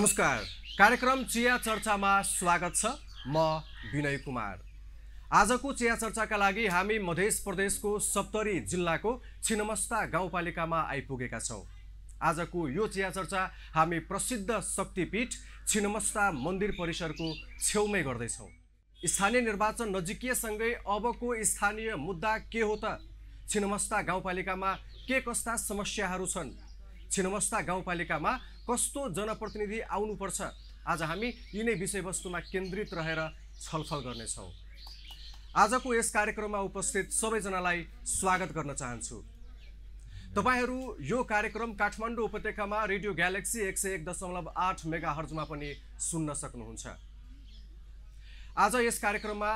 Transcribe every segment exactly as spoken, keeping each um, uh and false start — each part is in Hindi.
नमस्कार, कार्यक्रम चिया चर्चामा स्वागत छ। म विनय कुमार। आजको चिया चर्चाका लागि हामी मधेस प्रदेशको सप्तरी जिल्लाको छिन्नमस्ता गाउँपालिकामा आइपुगेका छौँ। आजको यो चिया चर्चा हामी प्रसिद्ध शक्तिपीठ छिन्नमस्ता मन्दिर परिसरको छेउमै गर्दैछौँ। स्थानीय निर्वाचन नजिकिएसँगै अबको स्थानीय मुद्दा के हो त? छिन्नमस्ता गाउँपालिकामा के कस्ता समस्याहरू छन्? छिन्नमस्ता गाउँपालिकामा कस्तो जनप्रतिनिधि आउनुपर्छ? आज हामी यिनै विषयवस्तुमा केन्द्रित रहेर छलफल गर्नेछौँ। आजको यस कार्यक्रममा उपस्थित सबैजनालाई स्वागत गर्न चाहन्छु। तपाईहरू यो कार्यक्रम काठमाडौँ उपत्यकामा रेडियो गैलेक्सी एक सय एक दशमलव आठ मेगा हर्जमा पनि सुन्न सक्नुहुन्छ। आज यस कार्यक्रममा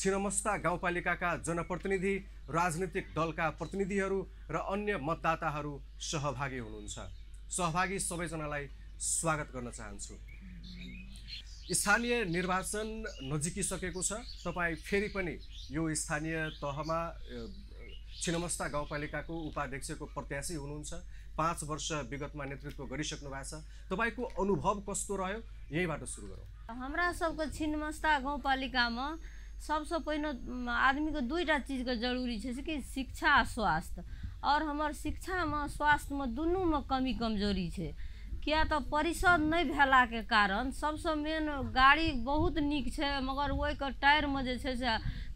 छिन्नमस्ता गाउँपालिकाका जनप्रतिनिधि, राजनीतिक दलका प्रतिनिधिहरू र अन्य मतदाताहरू सहभागी हुनुहुन्छ। सहभागी सबैजनालाई स्वागत गर्न चाहन्छु। स्थानीय निर्वाचन नजिकिसकेको छ। तपाईँ फेरि पनि यो स्थानीय तहमा छिन्नमस्ता गाउँपालिकाको उपाध्यक्षको प्रत्याशी हुनुहुन्छ। पाँच वर्ष विगतमा नेतृत्व गरिसक्नु भएको छ। तपाईको अनुभव कस्तो रह्यो? यहीबाट सुरु गरौँ। हमारा सबको छिन्नमस्ता गाउँपालिकामा सबसे पहिने आदमी को दुईटा चीज के जरूरी है कि शिक्षा आ स्वास्थ्य। और हमार शिक्षा में स्वास्थ्य में दोनों में कमी कमजोरी है, क्या तो परिषद नहीं भेला के कारण। सबसे मेन गाड़ी बहुत निक है मगर वही के टायर में जे से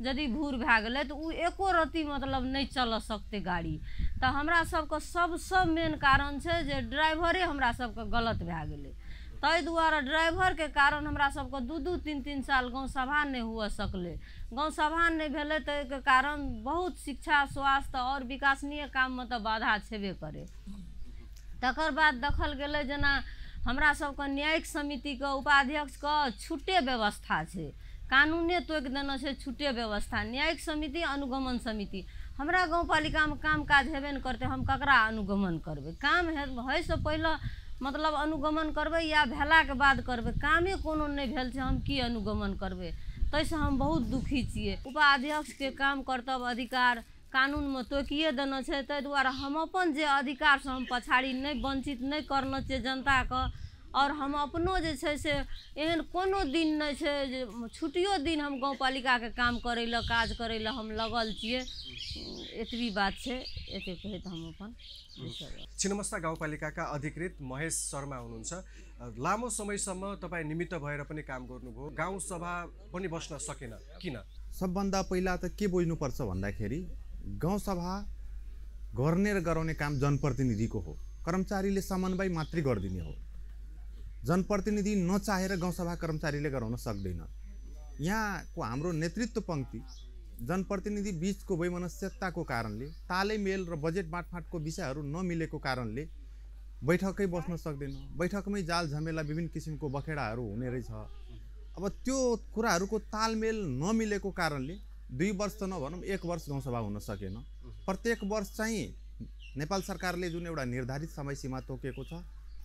यदि भूर भै गए तो वो एको रत्ती मतलब नहीं चल सकते गाड़ी। तो हमरा सबके सबसे मेन कारण है जे ड्राइवरे हमरा सबके गलत भै गए। तै दुआरे ड्राइवर के कारण हमरा सबके दू दू तीन तीन साल गाँव सभा नहीं हुआ सकले। गाँव सभा नहीं भेले तै के कारण बहुत शिक्षा, स्वास्थ्य और विकासनीय काम में तो बाधा छेबे करे। तकर बाद देखल गेलै जेना हमरा सबके न्यायिक समिति के उपाध्यक्ष के छुट्टे व्यवस्था है, कानूने तोड़ि देने से छुट्टे व्यवस्था। न्यायिक समिति, अनुगमन समिति, हमरा गाँवपालिका में काम काज हेबे नहीं करते। हम ककरा अनुगमन करबे? काम है से पहले मतलब अनुगमन करबे या भेला के बाद करबे। कामे कोनो नहीं भेल से हम की अनुगमन करबे? तैसे हम बहुत दुखी छिए। उपाध्यक्ष के काम कर्तव्य अधिकार कानून में तोकिए देने से, तै दुआरे हम अपन जे अधिकार से हम पछाड़ी नहीं, वंचित नहीं करना चाहिए जनता के। और हम अपनों जे छै से एहन कोनो दिन नहीं है जे छुट्टियों दिन हम गाँवपालिका के काम करे ला, काज करे ला हम लगल छिए। एतबी बात है। एते कहत हम अपन छिन्नमस्ता गाउँपालिकाका अधिकृत महेश शर्मा हुनुहुन्छ। लामो समयसम्म तपाई निमित्त भएर पनि काम गर्नुभयो। गाउँ सभा पनि बस्न सकेन किन? सबभन्दा पहिला त के बुझ्नुपर्छ भन्दाखेरि गाउँ सभा गर्ने र गराउने काम जनप्रतिनिधिको हो। कर्मचारीले समन्वय मात्रै गर्दिने हो। जनप्रतिनिधि नचाहेर गाउँ सभा कर्मचारीले गराउन सक्दैन। यहाँको हाम्रो नेतृत्व पंक्ति जनप्रतिनिधि बीचको वैमनस्यताको कारणले, तालमेल र बजेट बाँडफाँटको विषयहरू नमिलेको कारणले बैठकै बस्न सक्दैन। बैठकमै जाल झमेला, विभिन्न किसिमको बखेडाहरू हुने रहेछ। अब त्यो कुराहरूको तालमेल नमिलेको कारणले दुई वर्ष त नभनौँ, एक वर्ष गाउँसभा हुन सकेन। प्रत्येक वर्ष चाहिँ नेपाल सरकारले जुन एउटा निर्धारित समय सीमा तोकेको छ,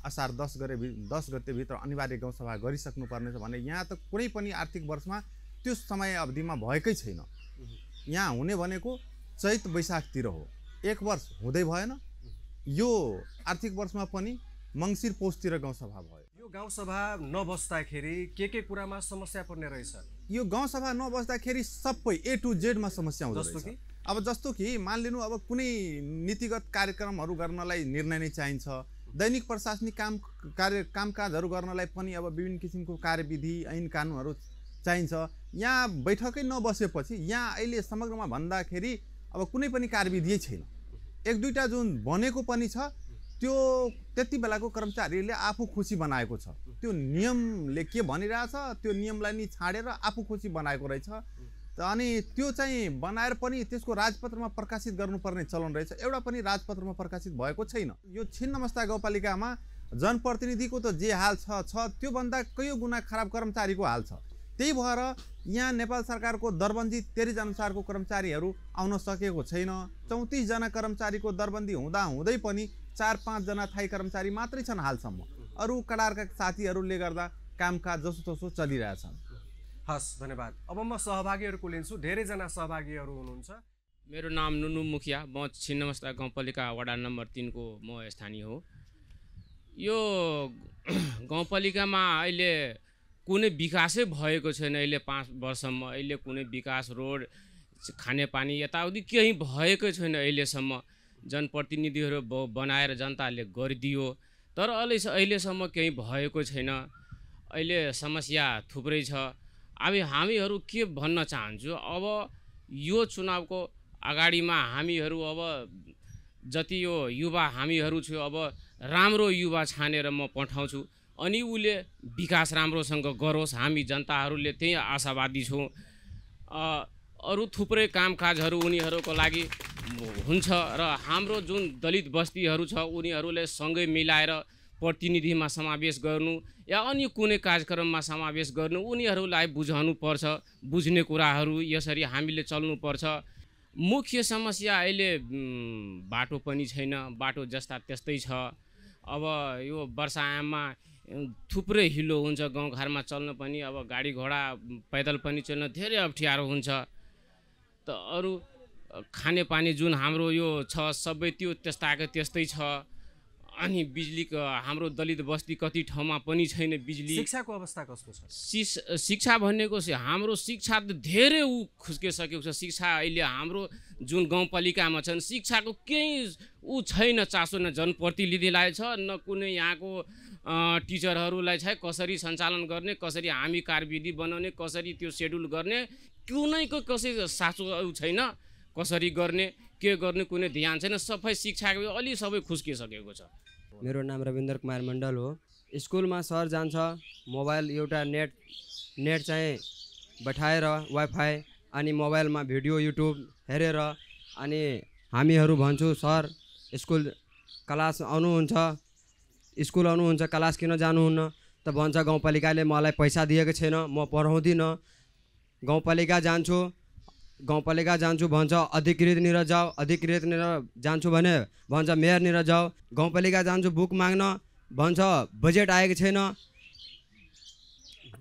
असार दस गरे दस गतेभित्र अनिवार्य गाउँसभा गरिसक्नुपर्ने छ भने यहाँ त कुनै पनि आर्थिक वर्षमा त्यो समय अवधिमा भएकै छैन। यहाँ हुने भनेको चैत वैशाखतिर हो। एक वर्ष हुँदै भएन। यो आर्थिक वर्षमा पनि मंसिर पोषतिर गाउँसभा भयो। यो गाउँसभा नबस्दाखेरि के के कुरामा समस्या पर्ने रहेछ? यो गाउँसभा नबस्दाखेरि सबै ए टु जेडमा समस्या हुँदो रहेछ। अब जस्तो कि मानिलिनु, अब कुनै नीतिगत कार्यक्रमहरू गर्नलाई निर्णय नै चाहिन्छ। दैनिक प्रशासनिक काम कार्य कामकाजहरू गर्नलाई पनि अब विभिन्न किसिमको कार्यविधि, ऐन कानुनहरू चाहिन्छ। यहाँ बैठकै नबसेपछि यहाँ अहिले समग्रमा भन्दाखेरि अब कुनै पनि कार्यविधि छैन। एक दुईटा जुन बनेको पनि छ त्यो त्यति बेलाको कर्मचारीले आफू खुसी बनाएको छ। त्यो नियमले के भनिरहेछ त्यो नियमलाई नि छाडेर आफू खुसी बनाएको रहेछ। अनि त्यो चाहिँ बनाएर पनि त्यसको राजपत्रमा प्रकाशित गर्नुपर्ने चलन रहेछ। एउटा पनि राजपत्रमा प्रकाशित भएको छैन। यो छिन्नमस्ता गाउँपालिकामा जनप्रतिनिधिको त जे हाल छ त्योभन्दा कयौँ गुणा खराब कर्मचारीको हाल छ। त्यही भएर यहाँ नेपाल सरकारको दरबन्दी तेरिज अनुसारको कर्मचारीहरू आउन सकेको छैन। चौंतीस जना कर्मचारीको दरबन्दी हुँदा हुँदै पनि चार पाँच जना थाई कर्मचारी मात्रै छन् हालसम्म। अरू कडारका साथीहरूले गर्दा कामकाज जसोतसो चलिरहेछन्। हस्, धन्यवाद। अब म सहभागीहरूको लिन्छु। धेरैजना सहभागीहरू हुनुहुन्छ। मेरो नाम नुनु मुखिया, म छिन्नमस्ता गाउँपालिका वडा नम्बर तीन को म स्थानीय हो। यो गाउँपालिकामा अहिले कुनै विकासै भएको छैन। अहिले पाँच वर्षमा अहिले कुनै विकास रोड खानेपानी यताउति केही भएको छैन। अहिलेसम्म जनप्रतिनिधिहरू बनाएर जनताले गरिदियो तर अहिले अहिलेसम्म केही भएको छैन। अहिले समस्या थुप्रै छ। अब हामीहरू के भन्न चाहन्छु, अब यो चुनावको अगाडिमा हामीहरू अब जति यो युवा हामीहरू छु अब राम्रो युवा छानेर म पठाउँछु अनि उले विकास राम्रोसँग गरोस्। हामी जनताहरूले त्यही आशावादी छौँ। अरू थुप्रै कामकाजहरू उनीहरूको लागि हुन्छ र हाम्रो जुन दलित बस्तीहरू छ उनीहरूले सँगै मिलाएर प्रतिनिधिमा समावेश गर्नु या अन्य कुनै कार्यक्रममा समावेश गर्नु उनीहरूलाई बुझाउनु पर्छ। बुझ्ने कुराहरू यसरी हामीले चल्नुपर्छ। मुख्य समस्या अहिले बाटो पनि छैन, बाटो जस्ता त्यस्तै छ। अब यो वर्षायाममा थुप्रै हिलो हुन्छ, गाउँघरमा चल्न पनि अब गाडी घोडा पैदल पनि चल्न धेरै अप्ठ्यारो हुन्छ। त अरू खानेपानी जुन हाम्रो यो छ सबै त्यो त्यस्ताको त्यस्तै छ। अनि बिजुली हाम्रो दलित बस्ती कति ठाउँमा पनि छैन बिजुली। शिक्षाको अवस्था कस्तो छ? शिक्षा भनेको हाम्रो शिक्षा त धेरै ऊ खुस्किसकेको छ। शिक्षा अहिले हाम्रो जुन गाउँपालिकामा छन् शिक्षाको केही ऊ छैन, चासो न जनप्रतिनिधिलाई छ न कुनै यहाँको टिचरहरूलाई छ कसरी सञ्चालन गर्ने, कसरी हामी कार्यविधि बनाउने, कसरी त्यो सेड्युल गर्ने, कुनैको कसै साँचो छैन, कसरी गर्ने के गर्ने कुनै ध्यान छैन। सबै शिक्षाको अलि सबै खुस्किसकेको छ। मेरो नाम रविंद्र कुमार मंडल हो। स्कूलमा सर जान्छ, मोबाइल एउटा नेट नेट चाहिँ बैठाएर वाइफाई अनि मोबाइलमा भिडियो युट्युब हेरेर अनि हामीहरू भन्छौँ सर स्कूल क्लास आउनुहुन्छ, स्कूल आउनुहुन्छ, क्लास किन जानुहुन्न? त भन्छ गाउँपालिकाले मलाई पैसा दिएको छैन, म पढाउँदिनँ। गाउँपालिका जान्छु, गाउँपालिका जान्छु भन्छ अधिकृतनिर जाऊ, अधिकृतनिर जान्छु भने भन्छ मेयरनिर जाऊ। गाउँपालिका जान्छु बुक माग्न भन्छ बजेट आएको छैन।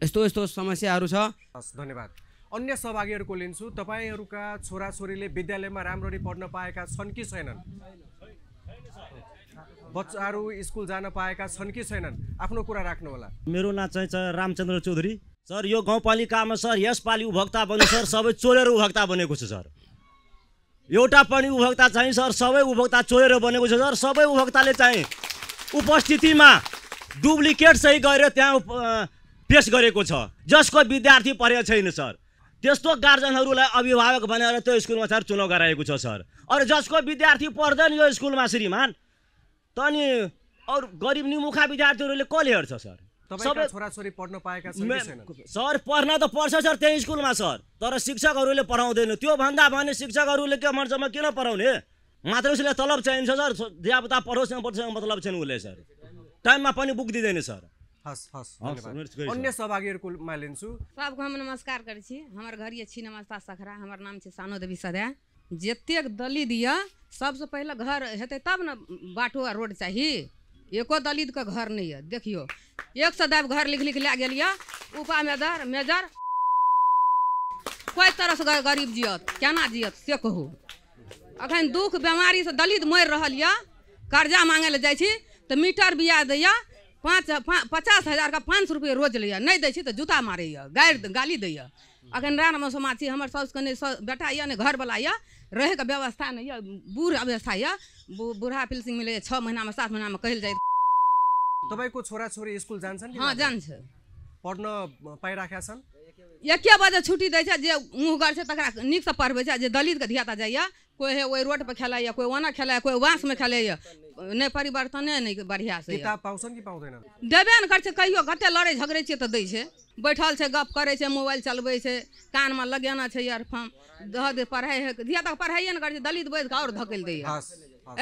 यस्तो यस्तो समस्याहरू छ। धन्यवाद। अन्य सहभागीहरूको लिन्छु। तपाईँहरूका छोराछोरीले विद्यालयमा राम्ररी पढ्न पाएका छन् कि छैनन्? बच्चाहरू स्कुल जान पाएका छन् कि छैनन्? आफ्नो कुरा राख्नु होला। मेरो नाम चाहिँ रामचंद्र चौधरी। सर यो गाउँपालिकामा सर यसपालि उपभोक्ता बन्यो सर सबै चोरेर उपभोक्ता बनेको छ सर। एउटा पनि उपभोक्ता चाहिँ सर सबै उपभोक्ता चोरेर बनेको छ सर। सबै उपभोक्ताले चाहिँ उपस्थितिमा डुप्लिकेट सही गरेर त्यहाँ पेश गरेको छ, जसको विद्यार्थी पढेको छैन सर। त्यस्तो गार्जेनहरूलाई अभिभावक भनेर त्यो स्कुलमा सर चुनाव गराएको छ सर। अरू जसको विद्यार्थी पढ्दैन यो स्कुलमा श्रीमान त अनि अरू गरिब निमुखा विद्यार्थीहरूले कसले हेर्छ सर? सबै छोराछोरी पढ्न पाएका छैनन् सर। पढ्न त पर्छ सर त्यही स्कुलमा सर, तर शिक्षकहरूले पढाउँदैन। त्यो भन्दा भने शिक्षकहरूले के मर्जमा किन पढाउने? मात्र उसले तलब चाहिन्छ सर, ज्यापता पढोस् नपढोस् मतलब छैन उसले सर। टाइममा पनि बुक दिँदैन सर। हस् हस् धन्यवाद। अन्य सहभागीहरूकोमा लिन्छु। सबको हम नमस्कार करै छी। हमर घर ये छिन्नमस्ता सखरा। हमर नाम छै शांति देवी सदा। जतेक दलित ये सबसे पहले घर हेतै तब न बाटो आ रोड चाही। एको दलित के घर नहीं है। देखियो एक सौ दब घर लिख लिख लै गल उपा मेजर मेजर कोई तरह से गरीब जियत केना जियत से कहू। अखन दुख बीमारी से दलित मर रही है। कर्जा मांगे ले जाए तो मीटर बियाज दैया पाँच पा, पचास हजार का पाँच सौ रुपये रोज लिया। नहीं दै तो जूता मारे गारि गाली दैया। अखन रान मौसमा छी। हमर साउस के नहीं बेटा ये नहीं घरवाला ये रहे के व्यवस्था नहीं ये बूढ़ अवस्था ये बूढ़ा पिल्सिंग मिले छः महीना में सात महीना में कहल जाए। तपाईको छोरा छोरी स्कूल जान्छन् कि? हाँ जान्छ। पढ्न पाइराखेका छन्। एक बजे छुट्टी दै छ जे मुँह गर्छ तकरा निकसँ पढबै छ। जे दलितके धियाता जाइए कोई हे ओहि रोड पर खेलाइए, कोई ओना खेलाइए, कोई वाँस में खेलाइए। नहीं परिवर्तने नहीं बढ़िया से। किताब पाउँछन् कि पाउँदैन? देबे ने गर्छ। कहियो कते लड़े झगड़े छियै त दै छै। बैठल छै गप करै छै, मोबाइल चलबै छै, कानमा लगेना छै इयरफोन। दह दे पढ़ाइ है धियाता पढ़ाइए ने गर्छ। दलित बैस आओर धकेल दैए।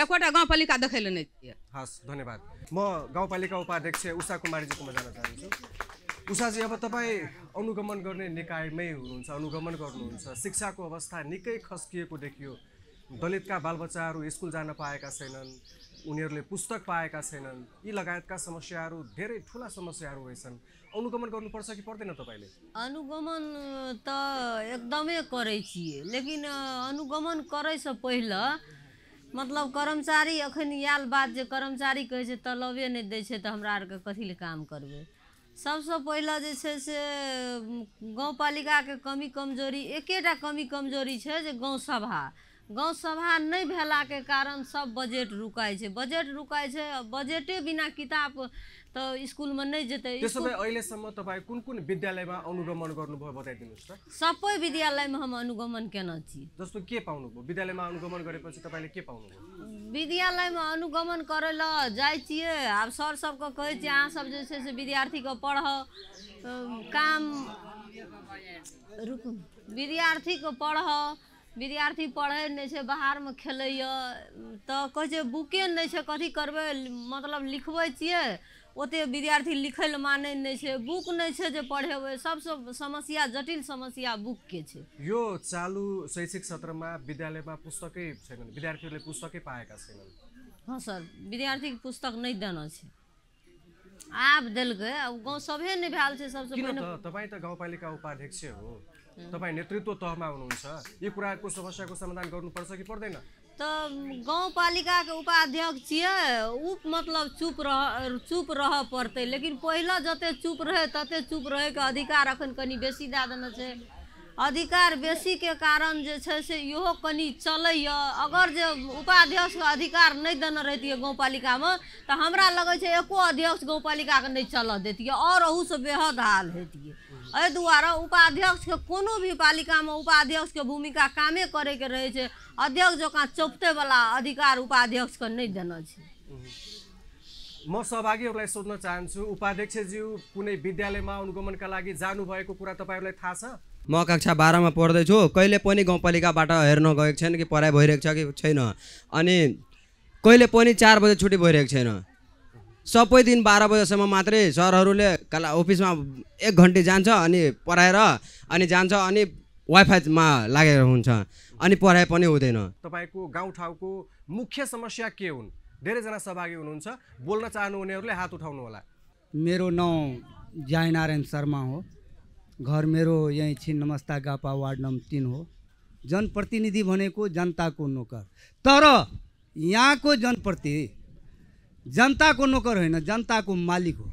एकवटा गाउँपालिका देखेले नै थिए। हस् धन्यवाद। म गाउँपालिका उपाध्यक्ष उषा कुमारजीकोमा जान चाहन्छु। उषाजी अब तपाईँ अनुगमन गर्ने निकायमै हुनुहुन्छ, अनुगमन गर्नुहुन्छ। शिक्षाको अवस्था निकै खस्किएको देखियो। दलितका बालबच्चाहरू स्कुल जान पाएका छैनन्, उनीहरूले पुस्तक पाएका छैनन्। यी लगायतका समस्याहरू धेरै ठुला समस्याहरू रहेछन्। अनुगमन गर्नुपर्छ कि पर्दैन? तपाईले अनुगमन त एकदमै करै छियै, लेकिन अनुगमन करैसँ पहिला मतलब कर्मचारी अखन आयल बात जे कर्मचारी कहै छै तलबे नहि दै छै तऽ हमरा आरके कथी लए काम करबै। सबसँ पहिले जे छै से गाँव पालिकाके कमी कमजोरी, एकेटा कमी कमजोरी छै जे गाँव सभा गाँव सभा नहि भेलाके कारण सब बजट रुकाइ छै, बजट रुकाइ छै बजटे बिना किताब तऽ स्कुलमा नहि जेतै। त्यसैले अहिलेसम्म तपाई कुन कुन विद्यालयमा अनुगमन गर्नुभयो बताइदिनुस् त। सबै विद्यालयमा हम अनुगमन केने छी। जस्तो के पाउनुभयो विद्यालयमा अनुगमन गरेपछि तपाईले के पाउनुभयो? विद्यालयमा अनुगमन करै ल जाइ छियै, आब सर सबके कहै छियै अहाँ सब जे छै से विद्यार्थीके पढह काम रुकू विद्यार्थीके पढह, विद्यार्थी पढ़े नहीं है बाहर में खेले तो कहे बुके नहीं है कथी करबे, मतलब लिखबे छिए ओते विद्यार्थी लिखे ल माने नहीं है, बुक नहीं है जो पढ़ेबे। सबसे समस्या जटिल समस्या बुक के छे। यो चालू शैक्षिक सत्र में विद्यालय में पुस्तक विद्यार्थी पुस्तक पाएका छैनन्। हाँ सर, विद्यार्थी के पुस्तक नहीं देना है, आप दिलकै गाँव सभे नहीं भेल है। सबसे पहले तपाई तो गाउँपालिका उपाध्यक्ष हो, तपाईं नेतृत्व तहमा हुनुहुन्छ, यो कुराको समस्याको समाधान गर्नुपर्छ कि पर्दैन? त गाउँपालिकाको उपाध्यक्ष छियै, उ मतलब चुप रह चुप रह पड़ते, लेकिन पहिला जते चुप रहे तते चुप रहे के अधिकार अखन कनी बेसी द देने छै। अधिकार बेसी के कारण जे छै से इहो कनी चलैय। अगर जे उपाध्यक्ष के अधिकार नहीं देने रहतियै गाउँपालिका में तो हमरा लगे छै एको अध्यक्ष गाउँपालिका के नहीं चल देतियै और अहू से बेहद हाल हेतियै। एहि दुआरे उपाध्यक्ष के कोनो भी पालिका में उपाध्यक्ष के भूमिका कामे करे के रहे छै, अध्यक्ष जकाँ चौपते वाला अधिकार उपाध्यक्ष के नहीं देने छै। म सहभागीहरुलाई सोध्न चाहन्छु, उपाध्यक्ष ज्यू कुनै विद्यालयमा अनुगमनका लागि जानु भएको कुरा तपाईहरुलाई थाहा छ? म कक्षा बाह्र में पढ़ते कहिले पनि गाउँपालिकाबाट हेर्न गएको छैन कि पढाइ भइरहेको छ कि छैन, अनि कहिले पनि चार बजे छुट्टी भइरहेको छैन। सबै दिन बाह्र बजेसम्म मात्रै सरहरूले कला अफिसमा एक घन्टे जान्छ अनि पढाएर अनि जान्छ, अनि वाइफाईमा लागेर हुन्छ अनि पढाइ पनि हुँदैन। तपाईको गाउँठाउँको मुख्य समस्या के हुन्? धेरैजना सहभागी हुनुहुन्छ, बोल्न चाहनुहुनेहरूले हात उठाउनु होला। मेरो नाम जयनारायण शर्मा हो, घर मेरो यही छिन्नमस्ता गापा वार्ड नंबर तीन हो। जनप्रतिनिधि भनेको जनताको नोकर, तर यहाँको जनप्रतिनिधि जनताको नोकर होइन, जनताको मालिक हो,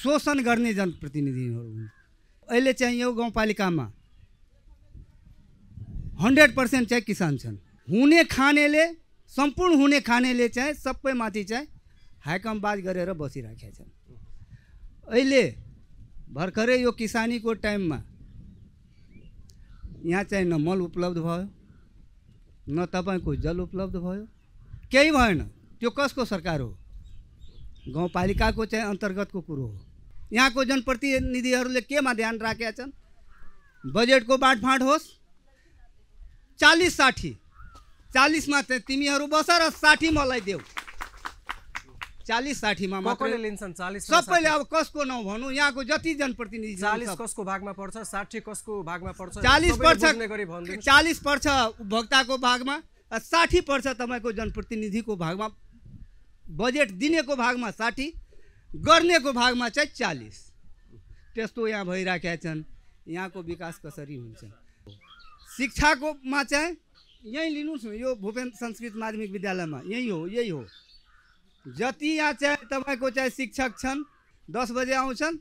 शोषण गर्ने जनप्रतिनिधिहरू हुन्। अहिले चाहिँ यो गाउँपालिकामा हंड्रेड पर्सेंट चाहिँ किसान छन्। हुने खानेले संपूर्ण हुने खानेले चाहिँ सबैमाथि चाहिँ हाइकमबाज गरेर बसिराखेका छन्। अहिले भर्खरै यो किसानी को टाइम में यहाँ चाहिँ न मल उपलब्ध भयो न तपाईको जल उपलब्ध भयो, केही भएन। त्यो कसको सरकार हो? गाउँपालिकाको चाहिँ अन्तर्गतको कुरो हो। यहाँको जनप्रतिनिधिहरूले केमा ध्यान राखेका छन्? बजेटको बाँडफाँड होस्, चालीस साठी चालीस में तिमीहरू बस र साठी मलाई देऊ, चालीस साठी में सबैले अब कसको नौ भनौं, यहाँको जति जनप्रतिनिधि चालीस कसको भागमा पर्छ, साठी कसको भागमा पर्छ? चालीस पर्छ, चालीस पर्छ उपभोक्ताको भागमा, साठी पर्छ तपाईको जनप्रतिनिधिको भागमा। बजेट दिनेको भागमा साठी, गर्नेको भागमा चाहिँ चालीस। त्यस्तो यहाँ भइराखेका छन्। यहाँको विकास कसरी हुन्छ? शिक्षाको मा चाहिँ यही लिनुस्, यो भूपेन्द्र संस्कृत माध्यमिक विद्यालयमा यही हो, यही हो। जति यहाँ चाहिँ तपाईको चाहिँ शिक्षक छन्, दस बजे आउँछन्,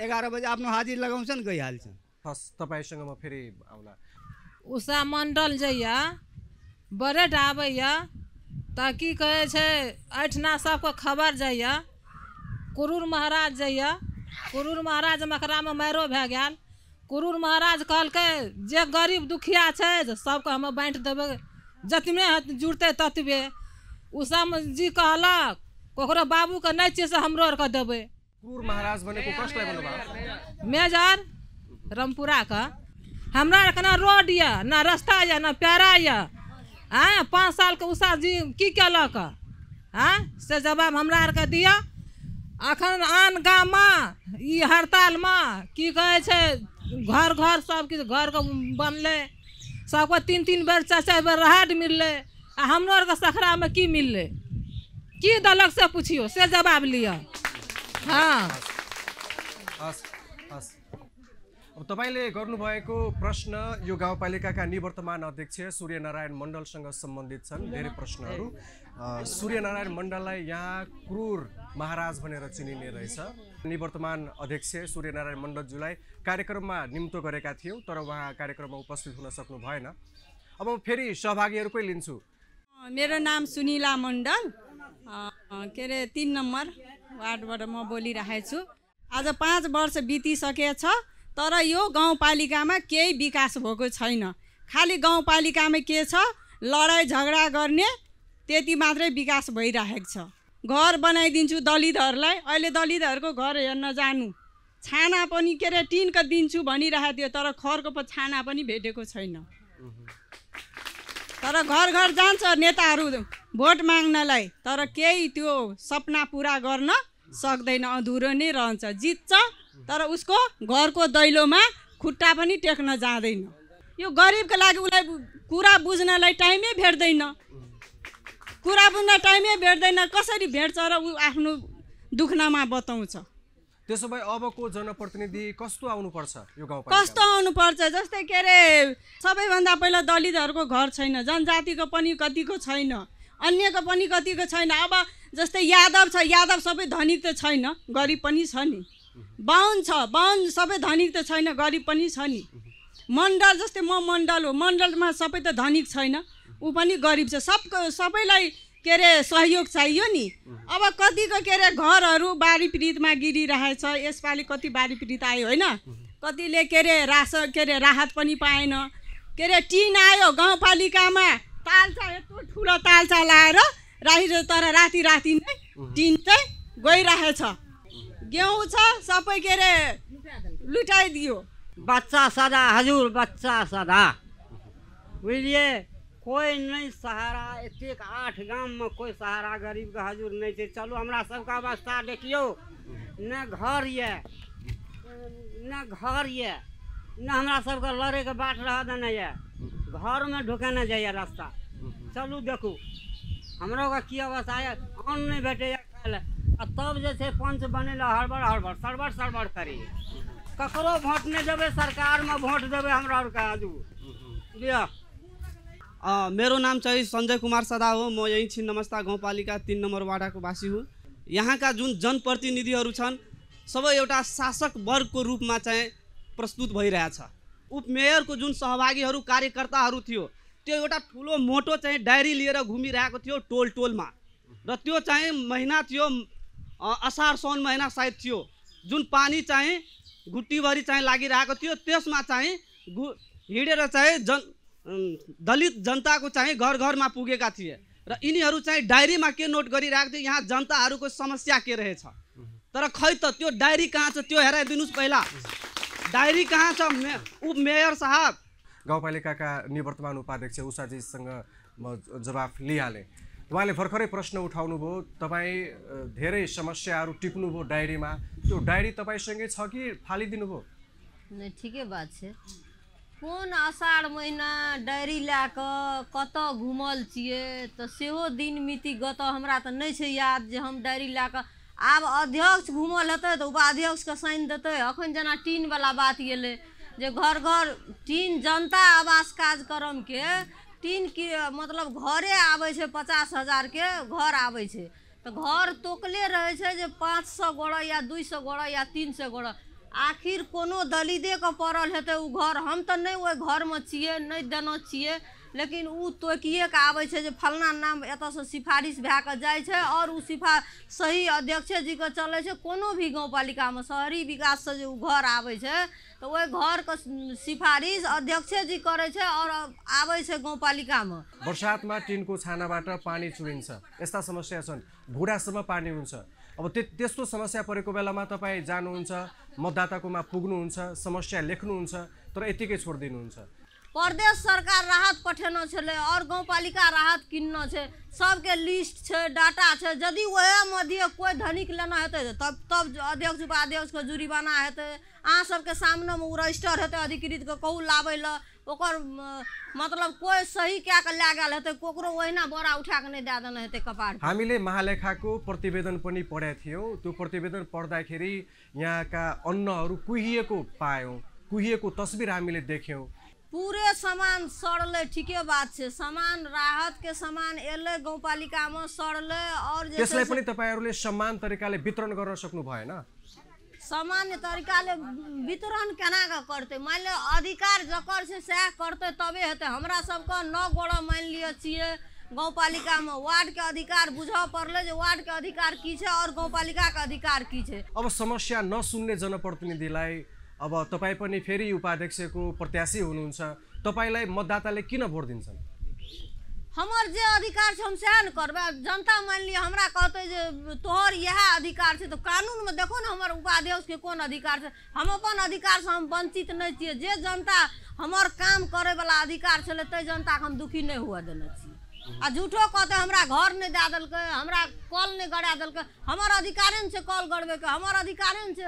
एघार बजे आफ्नो हाजिर लगाउँछन्, गइहाल्छन्। हस्, तपाईसँग म फेरि आउला। उषा मण्डल जइया बरेट आबैया त की कहै छै अठना सबको खबर जइया। कुरूर महाराज जइया, कुरूर महाराज मकरामे माइरो भए गेल। कुरूर महाराज कहलकै जे गरीब दुखिया छै सबको हम बाँटि देबै, जतने जुड़ते ततबे। उषाम जी कहलक ककरो बाबू के नहीं चाहिए से हमरो आर के देबै। कुरूर महाराज बने को कसले बनबा मेजर रामपुरा का। हमरा आर के ना रोड या ना रास्ता या ना प्यारा या। हाँ, पाँच साल के उषा जी की कलक? हाँ, से जवाब हमरा आर के दिया। अखन आन गाँव में ई हड़ताल में की कहे छै घर घर सब किछु घर के बनले, सबको तीन तीन बेर चार चार बेर राहत मिलले, आ हमरो आर के सखरा में की मिलले? की दलक से पूछियो, से जवाब लिया। हाँ, अब तपाईँले गर्नुभएको प्रश्न यो गाउँपालिकाका निवर्तमान अध्यक्ष सूर्यनारायण मण्डलसँग सम्बन्धित छन्। धेरै प्रश्नहरू। सूर्यनारायण मण्डललाई यहाँ क्रूर महाराज भनेर चिनिने रहेछ। निवर्तमान अध्यक्ष सूर्यनारायण मण्डलज्यूलाई कार्यक्रममा निम्तो गरेका थियौँ, तर उहाँ कार्यक्रममा उपस्थित हुन सक्नु भएन। अब म फेरि सहभागीहरूकै लिन्छु। मेरो नाम सुनीला मण्डल, के अरे तीन नम्बर वार्डबाट म बोलिरहेको छु। आज पाँच वर्ष बितिसकेछ, तर यो गाउँपालिकामा केही विकास भएको छैन। खाली गाउँपालिकामा के छ, लडाई झगडा गर्ने, त्यति मात्रै विकास भइरहेको छ। घर बनाइदिन्छु दलितहरूलाई, अहिले दलितहरूको घर हेर्न जानु। छाना पनि के अरे टिनको दिन्छु भनिरहेको थियो, तर खरको पो छाना पनि भेटेको छैन। तर घर घर जान्छ नेताहरू भोट माग्नलाई, तर केही त्यो सपना पुरा गर्न सक्दैन, अधुरो नै रहन्छ। जित्छ तर उसको घरको दैलोमा खुट्टा पनि टेक्न जाँदैन। यो गरिबको लागि उसलाई कुरा बुझ्नलाई टाइमै भेट्दैन, कुरा बुझ्न टाइमै भेट्दैन। कसरी भेट्छ र ऊ आफ्नो दुखनामा बताउँछ। त्यसो भए अबको जनप्रतिनिधि कस्तो आउनुपर्छ, यो गाउँपालिका कस्तो आउनुपर्छ? जस्तै के अरे सबैभन्दा पहिला दलितहरूको घर छैन, जनजातिको पनि कतिको छैन, अन्यको पनि कतिको छैन। अब जस्तै यादव छ, यादव सबै धनिक त छैन, गरिब पनि छ नि। बाहुन छ, बाहुन सबै धनिक त छैन, गरिब पनि छ नि। मण्डल जस्तै म मण्डल हो, मण्डलमा सबै त धनिक छैन, ऊ पनि गरिब छ। सबको सबैलाई के अरे सहयोग चाहियो नि। अब कतिको के अरे घरहरू बाढी पीडितमा गिरिरहेछ। यसपालि कति बाढी पीडित आयो होइन, कतिले के अरे रासन के अरे राहत पनि पाएन। के अरे टिन आयो गाउँपालिकामा, तालचा यत्रो ठुलो तालचा लाएर राखेर, तर राति राति नै टिन चाहिँ गइरहेछ। गेहूँ छ सबै के अरे लुटाइदियो। बच्चा सदा हजुर, बच्चा सदा बुझलिए, कोई नहीं सहारा। एक आठ गांव में कोई सहारा गरीब का हजुर नहीं है। चलो हमारा सबका अवस्था देखियो, न घर ये न घर ये न हमारा सबका लड़े के बाट रह देना ये, घर में ढुकाना जाइए रास्ता। चलू देखू हमरो का की अवस्था है, अन्न नहीं भेटे तब जैसे पंच बने हड़बड़ हड़बड़ सड़बड़ सड़बड़ करी। ककरो वोट नहीं देवे, सरकार में वोट देवे हमरा का हजु लिया। मेरो नाम चाहिँ संजय कुमार सदा हो। म यही छिन्नमस्ता गाउँपालिका तीन नम्बर वाडाको वासी हुँ। यहाँका जुन जनप्रतिनिधिहरू छन् सबै एउटा शासक वर्गको रूपमा चाहिँ प्रस्तुत भइरहेछ। उपमेयरको जुन सहभागीहरू कार्यकर्ताहरू थियो, त्यो एउटा ठुलो मोटो चाहिँ डायरी लिएर घुमिरहेको थियो टोल टोलमा। र त्यो चाहिँ महिना थियो असार साउन महिना सायद थियो, जुन पानी चाहिँ घुट्टीभरि चाहिँ लागिरहेको थियो। त्यसमा चाहिँ हिँडेर चाहिँ जन दलित जनताको चाहिँ घर घरमा पुगेका थिए र यिनीहरू चाहिँ डायरीमा के नोट गरिरहेको थियो, यहाँ जनताहरूको समस्या के रहेछ। तर खै त त्यो डायरी कहाँ छ, त्यो हेराइदिनुहोस् पहिला, डायरी कहाँ छ? उपमेयर साहब, गाउँपालिकाका निवर्तमान उपाध्यक्ष उषाजीसँग म जवाफ लिइहालेँ। उहाँले भर्खरै प्रश्न उठाउनुभयो, तपाईँ धेरै समस्याहरू टिप्नुभयो डायरीमा। त्यो डायरी तपाईँसँगै छ कि फालिदिनु भयो? ठिकै बात छ। कौन आषाढ़ महीना डायरी लैके कत घूमल छे, तो सेहो दिन मिति गत हमरा तो नहीं छे याद जे हम डायरी लैके। आब अध्यक्ष घूमल हेतै तो उपाध्यक्ष के साइन देते। अखन जना टीन वाला बात एलै जे घर घर टीन, जनता आवास कार्यक्रम के टीन की मतलब घरे आबै छे, पचास हजार के घर आबै छे। तो घर तोकले रहे छे जे पाँच सौ गोड़ा या दू सौ गोड़ा या तीन सौ गोड़ा। आखिर कोनो दलिदे के पड़ल हेतै उ घर, हम तो नहीं ओहि घर में छिए, नहीं देना छिए, लेकिन उ तोकिए के आबै छै जे फलना नाम एत से सिफारिश भए के जाय छै। और उ सिफा सही अध्यक्ष जी के चलै छै। कोनो भी गाउँपालिका में शहरी विकास से जे उ घर आबै छै, तो ओहि घर के सिफारिश अध्यक्ष जी करे छै और आबै छै गाउँपालिका में। बरसात में टीन को छानाबाट पानी चुरिन्छ, यस्ता समस्या छन्। भुडासम्म पानी हुन्छ। अब त्यस्तो समस्या परेको बेलामा तपाईँ जानुहुन्छ, मतदाताकोमा पुग्नुहुन्छ, समस्या लेख्नुहुन्छ, तर यतिकै छोडिदिनुहुन्छ। प्रदेश सरकार राहत पठेने छलै और गाउँपालिका राहत किन्न छै। सबके लिस्ट छै, डाटा छै। यदि वह मध्य कोई धनिक लेना हेतै तब तब अध्यक्ष उपाध्यक्षको जुरिमाना हेतै। अहाँ सबके सामनेमे उ रजिस्टर हेतै अधिकृतके, कहू लाबै ल ओकर मतलब कोई सही क्या के ला गया हेतु, कोकरो ओहिना बोरा उठा के नहीं देना हेतु कपार। हामीले महालेखा को प्रतिवेदन पनि पढे थियो। त्यो प्रतिवेदन पढ्दाखेरि यहाँ का अन्नहरू कुहिएको पायौं, कुहिएको तस्बिर हामीले देख्यौं। पूरे सामान सड़ल, ठीके बात है, सामान राहत के सामान एले गाउँपालिका में सड़ल और त्यसलाई पनि तपाईहरुले सम्मान तरिकाले वितरण गर्न सक्नु भएन। सामान्य तरिकाले वितरण केना करते, मान लिया अधिकार जकर से सह करते तबे हेतु। हमरा सबके नौ गोड़ा मान लिया चाहिए गाँवपालिका में, वार्ड के अधिकार बुझ पड़े जो वार्ड के अधिकार की है और गाँवपालिका के अधिकार की है। अब समस्या नसुन्ने जनप्रतिनिधिलाई अब तपाई पनि फेरि उपाध्यक्ष को प्रत्याशी हुनुहुन्छ, तपाईलाई मतदाताले किन भोट दिन्छन्? हमार जे अधिकार से हम सहन करबे, जनता मान लिया हमरा कहते जे तोहर यह अधिकार से, तो कानून में देखो ना हमारे उपाध्यक्ष के कौन अधिकार से। हम अपन अधिकार से हम वंचित नहीं छे, जे जनता हमार काम करे वाला अधिकार से लेते जनता के हम दुखी नहीं हुआ देने छे। आ झूठो कहते हमरा घर नहीं दे दलक, हमरा कॉल नहीं गड़ा दलक, हमार अधिकारे से कॉल गड़बे के, हमार अधिकारे से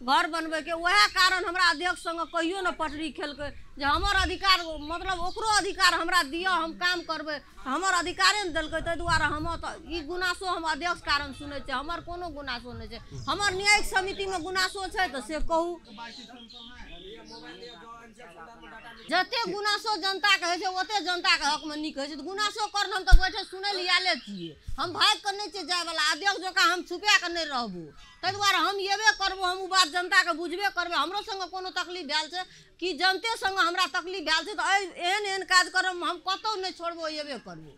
घर बनबे के, वह कारण हमरा अध्यक्ष संग कहियो न पटरी खेलके जे हमर अधिकार मतलब ओकरो अधिकार हमरा दियो, हम काम करबे, हमर अधिकारे न देलकै। तै दुआरे हम ई गुनासो हम अध्यक्ष कारण सुनै छै, हमर कोनो गुनासो नै छै। हमर न्यायिक समिति में गुनासो छै त से कहू। जते गुनासो जनता के होइ छै ओते जनता के हक में निक होइ छै। गुनासो करन हम त बैठे सुनै लियाले छियै, हम भाग के नै छै जाय वाला, अध्यक्ष जोका हम छुपा के नै रहबो। तै दुआरे हम येबे करबो, हम बात जनता के बुझबे करबे। हमरो संग कोनो तकलीफ भैल छै कि जनते संग हमरा तकलीफ भैल छै, त एहन एहन काज करब हम कतौ नै छोड़बो, येबे करबो।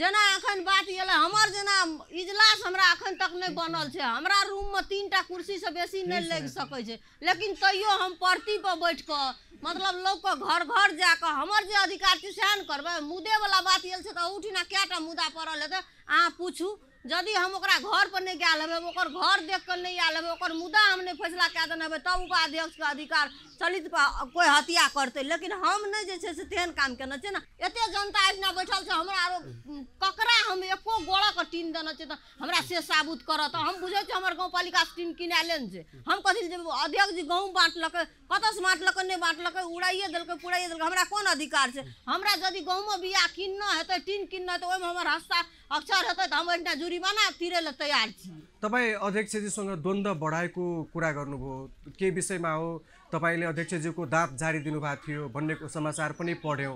जेना अखन बात एला हमर जेना इजलास हमरा अखन तक नै बनल छै, हमरा रूम में तीन टा कुर्सी से बेसी नै लग सकै छै, लेकिन तैयो हम परती पर बैठ के मतलब लोग के घर घर जाके हमर जे अधिकार छै सहन करबे। मुद्दे वाला बात एल छै त उठिना कएटा मुद्दा पड़ल हेतै अहाँ पूछू, यदि हम घर पर नहीं गए हेब, घर देख कर नहीं आयल हेब, मुद्दा हम नहीं फैसला कै देने हेब, तब उपाध्यक्ष के अधिकार चलित पर कोई हत्या करते। लेकिन हम नहीं से तेहन काम केने छे ना, एते जनता अपना बैठल से हमारा ककरा हम एको गोड़ा के टीन देने छे त हमरा से साबुत करत। हम बुझे हमारे गाँवपालिका से टीन किनाएले ने छे, हम कथी अध्यक्ष जी गहूँ बाँटलक, कतस से बाँटलक नहीं बाँटलक, उड़ाइए देलक पुड़ाइए देलक, हमरा कौन अधिकार है? हमरा यदि गहूँमें बिया किनना हेतै टीन किनना हेतै ओहिमे हमर हस्ता अक्षर हेतै त हम एहिना जुर्माना तिरे ल तैयार छी। तपाई अध्यक्षजीसँग द्वन्द्व बढाएको कुरा गर्नुभयो, के विषयमा हो? तपाईले अध्यक्षजीको दाँत झारी दिनुभएको थियो भन्नेको समाचार पनि पढ्यौ,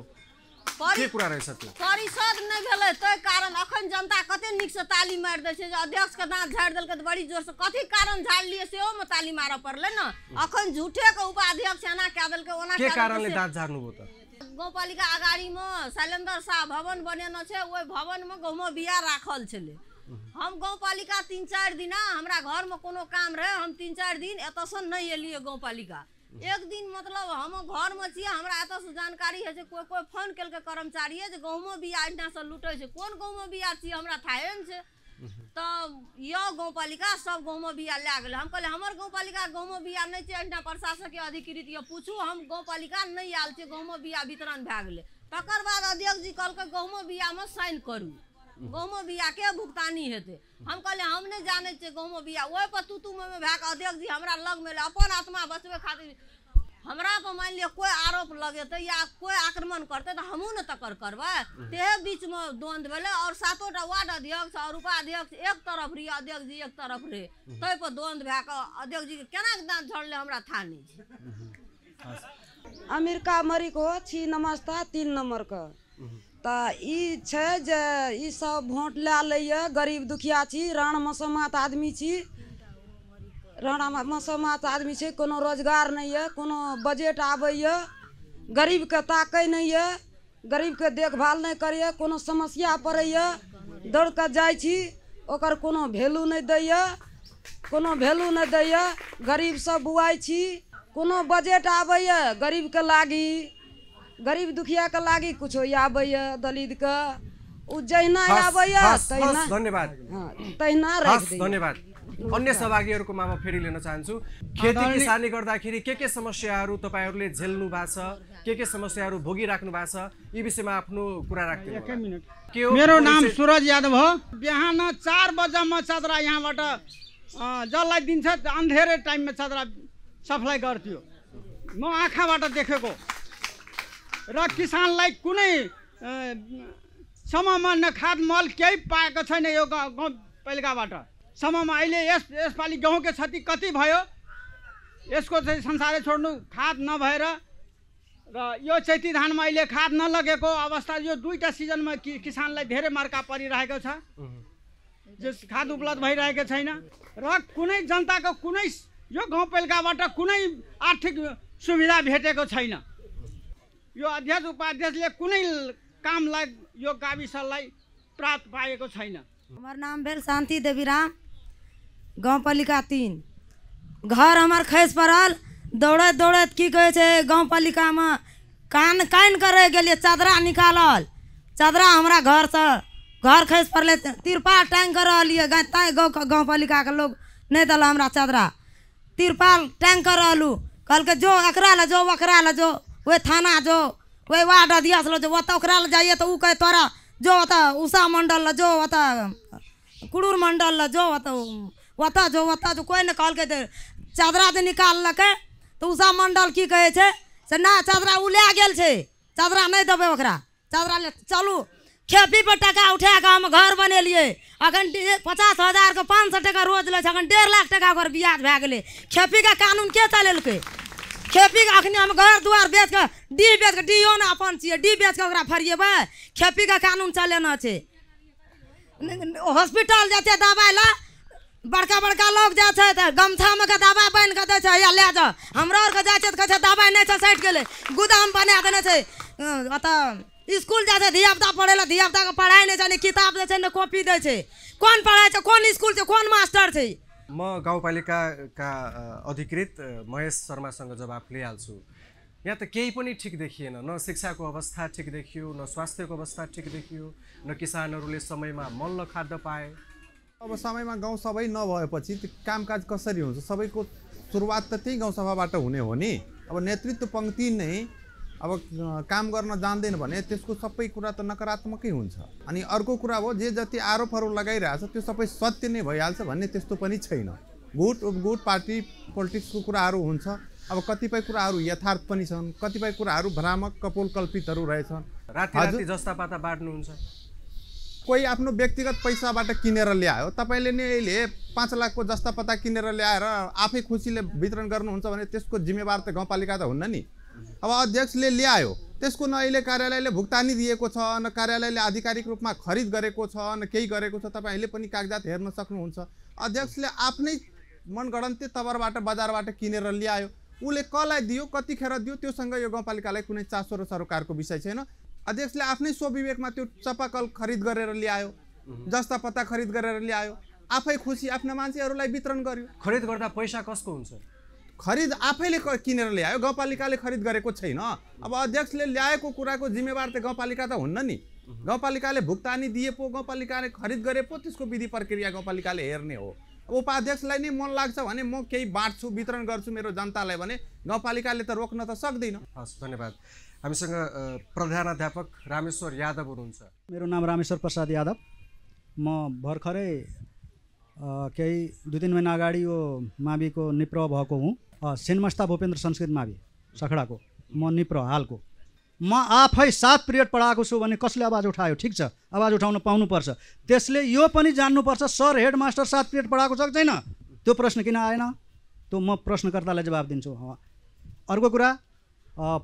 के कुरा रहेछ? त्यो परिषद नै भेलै तै कारण अखन जनता कते निक से ताली मारि दै छै, अध्यक्ष के दाँत झारि देलक त बड़ी जोर से, कथी कारण झारि लिए सेहो में ताली मार पड़ले न। अखन झूठे के उपाध्यक्ष एना कए देलक, ओना के कारणले दाँत झार्नु भो? त गाउँपालिका अगाड़ी में शैलेन्द्र शाह भवन बनेने छै, ओहि भवन में गहुँम बिया राखल छलै। हम गाउँपालिका तीन चार दिना हमरा घर में कोनो काम रहे, हम तीन चार दिन एतस नहीं एलिए गाउँपालिका। एक दिन मतलब हम घर में छी, हमरा एतस जानकारी है, कोई कोई फोन कल के कर्मचारी है गहुँम बिया एना से लुटे है, कौन गहुँम बिया छी हमरा थाहे नहीं। तब यो गाउँपालिका सब गाँव बिया लै गेल, हम कहले हमर गाउँपालिका गाँव बिया नहीं है, एना प्रशासक के अधिकृत ये पूछू, हम गाउँपालिका नहीं आयल छे, गाँव बिया वितरण भै गेल। तकर बाद अध्यक्ष जी कहलकै गाँव बिया में साइन करू, गहुम बिया के भुगतानी हेतै। हम कहले हम नहीं जाने छे गहुम बिया, ओहि पर तू तू में भैक अध्यक्ष जी हमरा लग में अपन आत्मा बचबे खातिर हमरा पर मान लिया कोई आरोप लगेते या कोई आक्रमण करते तो हमू न तकर करबे। तेहे बीच में द्वंद्व भेले और सातों टा वार्ड अध्यक्ष और उपाध्यक्ष एक तरफ रही, अध्यक्ष जी एक तरफ रहे, तै पर द्वंद्व भैक अध्यक्ष जी के केना दाँत झड़ले हमरा था नहीं। अमेरिका मरीक हो छिन्नमस्ता तीन नंबर के ता ई छे जे ई सब वोट लै लैए, गरीब दुखिया छी, राण मसमात आदमी छी, राण मसमात आदमी छै, कोनो रोजगार नहीं है, कोनो बजट आबैए, गरीब के ताकै नहीं है, गरीब के देखभाल नहीं करिए, कोनो समस्या पड़ैए दौड़ के जाइ छी, ओकर कोनो वैल्यू नहीं दैए, कोनो वैल्यू नहीं दैए, गरीब सब बुआइ छी, कोनो बजट आबैए गरीब के लागी, गरीब दुखिया के लागी कुछ आबैया दलित के, उ जहिना आबैया तहिना। धन्यवाद। हां तहिना राख दे। धन्यवाद। अन्य सहभागीहरुको मामा फेरि लिन चाहन्छु। खेती किसानी गर्दाखेरि के के समस्याहरु तपाईहरुले झेल्नु भएको छ, के के समस्याहरु भोगिराख्नु भएको छ, यी विषयमा आफ्नो कुरा राख्दिनु होला। एक मिनेट। मेरो नाम सूरज यादव हो। बिहान चार बजे म चदरा यहाँबाट जसलाई दिन्छ अन्धेरे टाइम में चदरा सप्लाई गर्थ्यो, म आँखाबाट देखेको र किसानलाई कुनै समयमा न खाद मल केही पाएको छैन यो गाउँ पालिकाबाट। समयमा अहिले यस यसपालि गहुँको क्षति कति भयो यसको चाहिँ संसारै छोड्नु खाद नभएर र यो चैती धानमा अहिले खाद नलगेको अवस्था यो दुईटा सिजनमा किसानलाई धेरै मर्का परिरहेको छ। जस खाद उपलब्ध भइरहेको छैन र कुनै जनताको कुनै यो गाउँपालिकाबाट कुनै आर्थिक सुविधा भेटेको छैन। यो अध्यक्ष उपाध्यक्षले कुनै कामलाई यो गाविसलाई प्राप्त पाएको छैन। हमार नाम भेल शांति देवी राम, गाउँपालिका तीन। घर हमार खैस पड़ल, दौड़त दौड़त की कहे छे गाँवपालिका में कान कान कर रह गए, चादरा निकालल, चादरा हमारा घर से घर खैस पड़े, तिरपाल टांग कर रही तैं गाँव गाँवपालिका के लोग नहीं दल हमारा चादरा तिरपाल टांग कर रहलू, कल के जो अकरा ले जो वकरा ले जो वही थाना जो वही वार्ड अध्यक्ष लो जो ओकरा ले जाइए तो कहे तोरा जो होता उषा मंडल जो होता कुड़ूर मंडल ला जो होता वता जो वता जो कोई नहीं कहल के चादरा जो निकाललक तो उषा मंडल की कहे छे से ना चादरा उ लै गेल छे, चादरा नहीं देबे ओकरा, चादरा ले चलू। खेपी पर टका उठा के हम घर बनेलिए, अखन पचास हजार के पाँच सौ टका रोज लै, अखन डेढ़ लाख टका ओकर ब्याज भै गेलै। खेपी के कानून के चलेलकै? खेपी के अखनी हम घर दुआर बेच के डी बेच के डीओ ना अपन छिए, डी बेच के ओकरा फरिएबै? खेपी के कानून चलेना छे। हॉस्पिटल जाते दवाई ला बड़का बड़का लोग जाए तो गमछा में के दवाई बान्हि के दै छै, या लै जाओ। हमरा आर के जाए छै तऽ कहै छै दवाई नहि छै, सटि गेलै, गोदाम बना देने छै। अतः स्कूल जाए छै धियापुता पढ़ै लए, धियापुता के पढ़ाइ नहि छै, नहि किताब दै छै, नहि कॉपी दै छै। कोन पढ़ाइ छै, कोन स्कूल छै, कोन मास्टर छै? म गाउँपालिका का अधिकृत महेश शर्मासँग जवाफ लिइहाल्छु। यहाँ त केही पनि ठीक देखिएन, न शिक्षाको अवस्था ठीक देखियो, न स्वास्थ्यको अवस्था ठीक देखियो, न किसानहरूले समयमा मल खाद्य पाए। अब समयमा गाउँ सबै नभएपछि कामकाज कसरी हुन्छ? सबैको सुरुवात त त्यही गाउँसभाबाट हुने हो नि। अब नेतृत्व पंक्ति नै अब काम गर्न जान्दैन भने त्यसको सबै कुरा त नकारात्मकै हुन्छ। अनि अर्को कुरा हो, जे जति आरोपहरू लगाइरहेछ त्यो सबै सत्य नै भइहाल्छ भन्ने त्यस्तो पनि छैन। गुट उपगुट पार्टी पोलिटिक्सको कुराहरू हुन्छ। अब कतिपय कुराहरू यथार्थ पनि छन्, कतिपय कुराहरू भ्रामक कपोलकल्पितहरू रहेछन्। राति जस्तापाता बाँड्नुहुन्छ, कोही आफ्नो व्यक्तिगत पैसाबाट किनेर ल्यायो, तपाईले नि अहिले पाँच लाखको जस्तापाता किनेर ल्याएर आफै खुसीले वितरण गर्नुहुन्छ भने त्यसको जिम्मेवार त गाउँपालिका त हुन्न नि। अब अध्यक्षले ल्यायो, त्यसको न अहिले कार्यालयले भुक्तानी दिएको छ, न कार्यालयले आधिकारिक रूपमा खरिद गरेको छ, न केही गरेको छ। तपाईले पनि कागजात हेर्न सक्नुहुन्छ। अध्यक्षले आफ्नै मनगढन्ते तवरबाट बजारबाट किनेर ल्यायो, उले कसलाई दियो, कतिखेर दियो, त्योसँग यो गाउँपालिकालाई कुनै चासो र सरकारको विषय छैन। अध्यक्षले आफ्नै स्वविवेकमा त्यो चपाकल खरिद गरेर ल्यायो, जस्तापत्ता खरिद गरेर ल्यायो, आफै खुसी आफ्ना मान्छेहरूलाई वितरण गर्यो। खरिद गर्दा पैसा कसको हुन्छ? खरिद आफैले किनेर ल्यायो, गाउँपालिकाले खरिद गरेको छैन। अब अध्यक्षले ल्याएको कुराको जिम्मेवार त गाउँपालिका त हुन्न नि। गाउँपालिकाले भुक्तानी दिए पो, गाउँपालिकाले खरिद गरे पो, त्यसको विधि प्रक्रिया गाउँपालिकाले हेर्ने हो। उपाध्यक्षलाई नै मन लाग्छ भने म केही बाँड्छु, वितरण गर्छु मेरो जनतालाई भने गाउँपालिकाले त रोक्न त सक्दैन। हस्, धन्यवाद। हामीसँग प्रधानाध्यापक रामेश्वर यादव हुनुहुन्छ। मेरो नाम रामेश्वर प्रसाद यादव। म भर्खरै केही दुई तीन महिना अगाडि यो माविको निप्रह भएको हुँ। छिन्नमस्ता भूपेन्द्र संस्कृत मावि सखडाको म निप्रह हालको। म आफै सात पिरियड पढाएको छु भने कसले आवाज उठायो? ठिक छ, आवाज उठाउन पाउनुपर्छ। त्यसले यो पनि जान्नुपर्छ सर हेडमास्टर सात पिरियड पढाएको छ छैन? त्यो प्रश्न किन आएन? त्यो म प्रश्नकर्तालाई जवाब दिन्छु। अर्को कुरा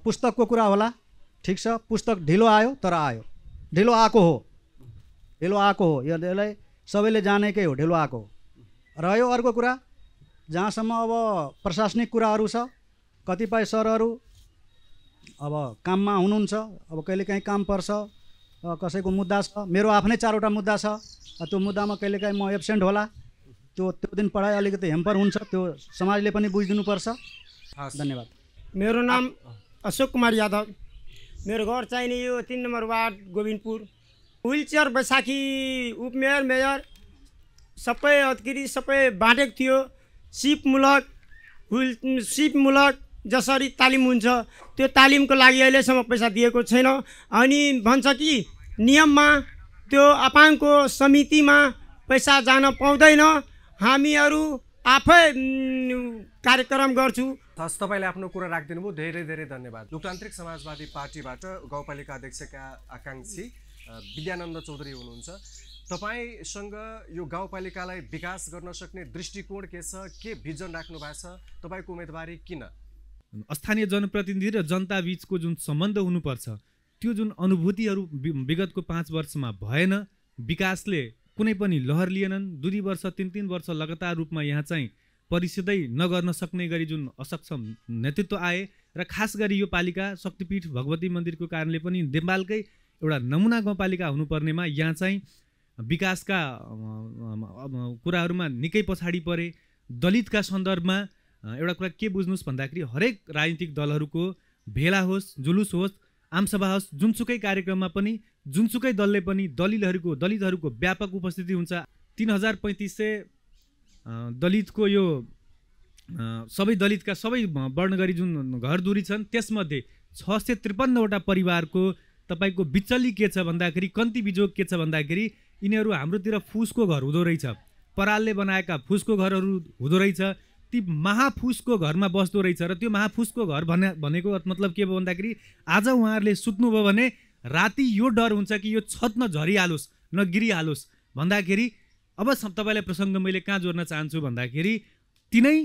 पुस्तकको कुरा होला। ठिक छ, पुस्तक ढिलो आयो, तर आयो, ढिलो आएको हो, ढिलो आएको हो, यसलाई सबैले जानेकै हो, ढिलो आएको हो। र यो अर्को कुरा जहाँसम्म अब प्रशासनिक कुराहरू छ, कतिपय सरहरू अब काममा हुनुहुन्छ, अब कहिलेकाहीँ काम पर्छ, कसैको मुद्दा छ। मेरो आफ्नै चारवटा मुद्दा छ, त्यो मुद्दामा कहिलेकाहीँ म एब्सेन्ट होला, त्यो त्यो दिन पढाइ अलिकति हेम्पर हुन्छ, त्यो समाजले पनि बुझिदिनुपर्छ। धन्यवाद। मेरो नाम अशोक कुमार यादव। मेरो घर चाहिने यो तीन नम्बर वार्ड गोविन्दपुर। व्हिलचेयर बैशाखी उपमेयर मेयर सबै अधिकारी सबै बाँडेको थियो। सिपमूलक व्हिल सिपमूलक जसरी तालिम हुन्छ त्यो तालिमको लागि अहिलेसम्म पैसा दिएको छैन। अनि भन्छ कि नियममा त्यो अपाङ्गको समितिमा पैसा जान पाउँदैन, हामीहरू आफै कार्यक्रम गर्छु। हस्, तपाईँले आफ्नो कुरा राखिदिनुभयो, धेरै धेरै धन्यवाद। लोकतान्त्रिक समाजवादी पार्टीबाट गाउँपालिका अध्यक्षका आकाङ्क्षी विद्यानन्द चौधरी हुनुहुन्छ। तपाईसँग यो गाउँपालिकालाई विकास गर्न सक्ने दृष्टिकोण के छ, के भिजन राख्नु भएको छ, तपाईको उम्मेदवारी किन? स्थानीय जनप्रतिनिधि र जनता बीचको जुन सम्बन्ध हुनुपर्छ त्यो जुन अनुभूतिहरू विगतको पाँच वर्षमा भएन, विकासले कुनै पनि लहर लिएनन्। दुई दुई वर्ष तीन तीन वर्ष लगातार रूपमा यहाँ चाहिँ परिषदै नगर्न सक्ने गरी जुन असक्षम नेतृत्व आए र खास गरी यो पालिका शक्तिपीठ भगवती मन्दिरको कारणले पनि नेपालकै एउटा नमुना गाउँपालिका हुनुपर्नेमा यहाँ चाहिँ विकासका कुराहरूमा निकै पछाडि परे। दलितका सन्दर्भमा एउटा कुरा के बुझ्नुस् भन्दाखेरि हरेक राजनीतिक दलहरूको भेला होस्, जुलुस होस्, आमसभा होस्, जुनसुकै कार्यक्रममा पनि जुनसुकै दलले पनि दलितहरूको दलितहरूको व्यापक उपस्थिति हुन्छ। तीन हजार पैँतिस सय दलितको यो सबै दलितका सबै वर्ण गरी जुन घरधुरी छन् त्यसमध्ये छ सय त्रिपन्नवटा परिवारको तपाईको बिचली के छ भन्दाखेरि, कन्ती बिजोग के छ भन्दाखेरि यिनीहरू हाम्रोतिर फुसको घर हुँदो रहेछ, परालले बनाएका फुसको घरहरू हुँदो रहेछ, ती महाफुसको घरमा बस्दो रहेछ। र त्यो महाफुसको घर भने भनेको मतलब के हो भन्दाखेरि आज उहाँहरूले सुत्नुभयो भने राति यो डर हुन्छ कि यो छत न झरिहालोस् न गिरिहालोस् भन्दाखेरि। अब तपाईँलाई प्रसङ्ग मैले कहाँ जोड्न चाहन्छु भन्दाखेरि तिनै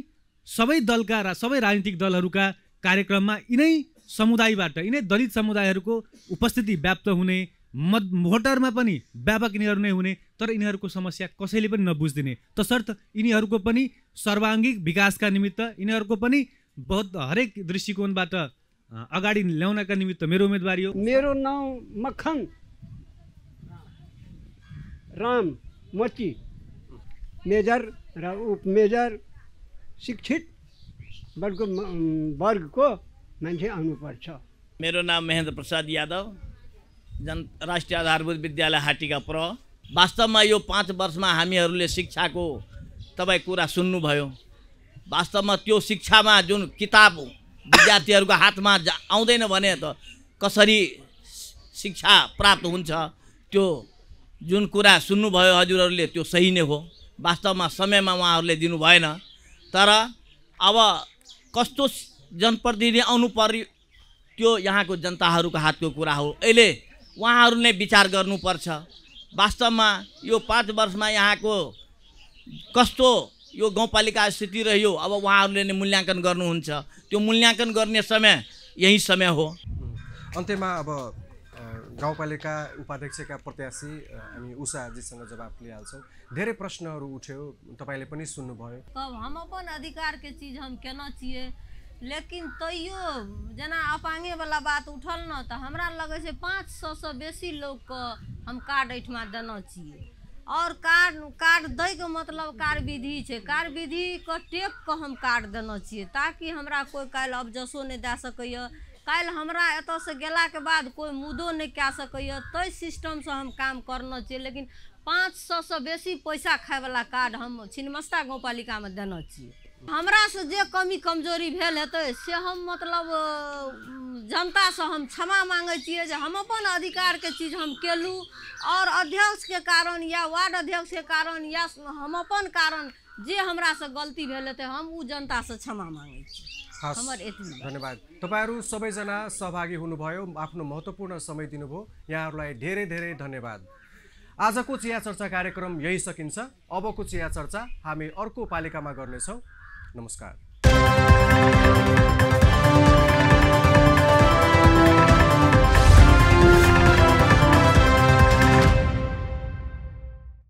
सबै दलका र सबै राजनीतिक दलहरूका कार्यक्रममा यिनै समुदायबाट यिनै दलित समुदायहरूको उपस्थिति व्याप्त हुने, मत भोटरमा पनि व्यापक यिनीहरू नै हुने, तर यिनीहरूको समस्या कसैले पनि नबुझ्दिने, तसर्थ यिनीहरूको पनि सर्वाङ्गीण विकासका निमित्त यिनीहरूको पनि बहुत हरेक दृष्टिकोणबाट अगाडि ल्याउनका निमित्त मेरो उम्मेदवारी हो। मेरो नाम मक्ख राम मोची, मेजर र उपमेजर शिक्षित वर्ग वर्गको मान्छे आउनुपर्छ। मेरो नाम महेन्द्र प्रसाद यादव, जन राष्ट्रिय आधारभूत विद्यालय हाटीका प्र। वास्तवमा यो पाँच वर्षमा हामीहरूले शिक्षाको तपाईँ कुरा सुन्नुभयो, वास्तवमा त्यो शिक्षामा जुन किताब विद्यार्थीहरूको हातमा आउँदैन भने त कसरी शिक्षा प्राप्त हुन्छ, त्यो जुन कुरा सुन्नुभयो हजुरहरूले त्यो सही नै हो। वास्तवमा समयमा उहाँहरूले दिनु भएन, तर अब कस्तो जनप्रतिनिधि आउनु पर्यो त्यो यहाँको जनताहरूको हातको कुरा हो। अहिले उहाँहरू नै विचार गर्नुपर्छ वास्तवमा यो पाँच वर्षमा यहाँको कस्तो यो गाउँपालिका स्थिति रह्यो, अब उहाँहरूले नै मूल्याङ्कन गर्नुहुन्छ। त्यो मूल्याङ्कन गर्ने समय यही समय हो। अन्त्यमा अब गाउँपालिका उपाध्यक्षका प्रत्याशी हामी उषाजीसँग जवाफ लिइहाल्छौँ। धेरै प्रश्नहरू उठ्यो, तपाईँले पनि सुन्नुभयो। तब हम अपन अधिकारके चीज हम केना छियै, लेकिन तैयो जना अपांगे वाला बात उठल न तो हमरा लगे से पाँच सौ से बेसी लोग को हम कार्ड एठमा देना चाहिए। और कार्ड कार्ड दै के मतलब कार्ड विधि है, कार्ड विधि को टेप को हम कार्ड देना चाहिए ताकि हमरा कोई काल अब जसो नहीं दे सके, काल हमरा एत से गेला के बाद कोई मुद्दों नहीं कै सके, तै सिस्टम से हम काम करना चाहिए। लेकिन पाँच सौ से बेसी पैसा खाए वाला कार्ड हम छिन्नमस्ता गाँवपालिका में देना चाहिए। हमरा से जे कमी कमजोरी भेल है तो से हम मतलब जनता से हम क्षमा मांगे चाहिए, जो हम अपन अधिकार के चीज हम केलू और अध्यक्ष के कारण या वार्ड अध्यक्ष के कारण या हम अपन कारण जे हमरा से गलती भेल है तो हम उ जनता से क्षमा मांगे चाहिए। धन्यवाद। तपाईहरु सबैजना सहभागी हुनुभयो, आफ्नो महत्त्वपूर्ण समय दिनुभयो, यहाँहरुलाई धेरै धेरै धन्यवाद। आजको चिया चर्चा कार्यक्रम यही सकिन्छ। अबको चिया चर्चा हामी अर्को पालिकामा गर्नेछौँ। नमस्कार।